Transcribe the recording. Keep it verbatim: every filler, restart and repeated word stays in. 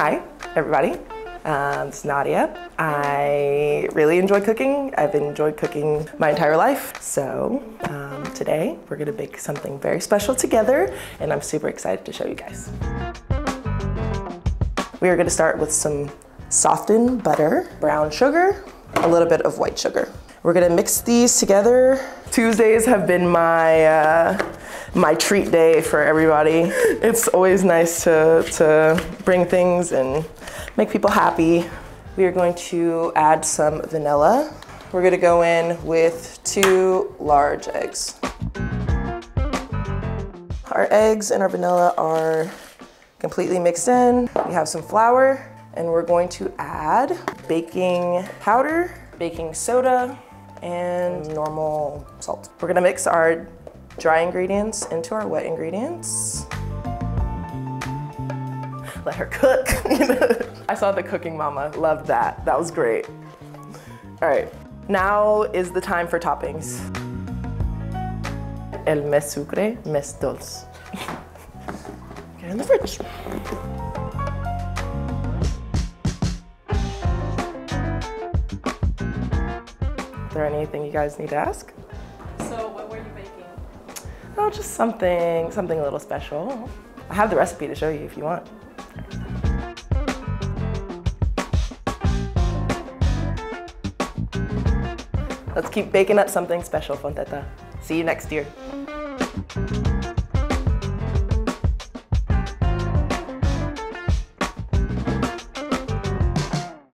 Hi, everybody. Um, it's Nadia. I really enjoy cooking. I've enjoyed cooking my entire life. So um, today we're gonna bake something very special together, and I'm super excited to show you guys. We are gonna start with some softened butter, brown sugar, a little bit of white sugar. We're gonna mix these together. Tuesdays have been my uh, my treat day for everybody. It's always nice to, to bring things and make people happy. We are going to add some vanilla. We're gonna go in with two large eggs. Our eggs and our vanilla are completely mixed in. We have some flour, and we're going to add baking powder, baking soda, and normal salt. We're gonna mix our dry ingredients into our wet ingredients. Let her cook. I saw the cooking mama, loved that. That was great. All right, now is the time for toppings. El mes sucre, mes dulce. Get in the fridge. Is there anything you guys need to ask? So what were you baking? Oh, just something, something a little special. I have the recipe to show you if you want. Let's keep baking up something special, Fontetta. See you next year.